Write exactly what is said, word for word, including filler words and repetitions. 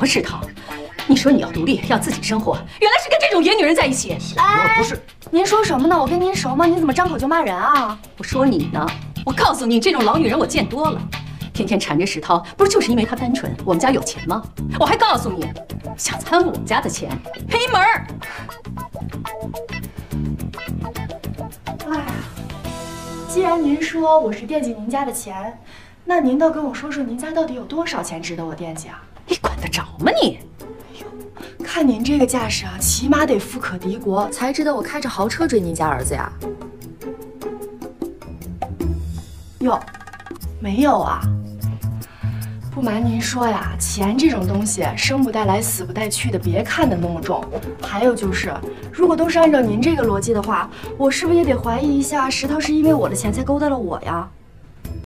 么吃糖？你说你要独立，要自己生活，原来是跟这种野女人在一起。哎，不是，您说什么呢？我跟您熟吗？你怎么张口就骂人啊？我说你呢，我告诉你，这种老女人我见多了，天天缠着石涛，不是就是因为他单纯？我们家有钱吗？我还告诉你，想贪我们家的钱，黑门儿。哎呀，既然您说我是惦记您家的钱，那您倒跟我说说，您家到底有多少钱值得我惦记啊？你管得着吗你？ 看您这个架势啊，起码得富可敌国，才值得我开着豪车追您家儿子呀！哟，没有啊？不瞒您说呀，钱这种东西，生不带来，死不带去的，别看得那么重。还有就是，如果都是按照您这个逻辑的话，我是不是也得怀疑一下，石头是因为我的钱才勾搭了我呀？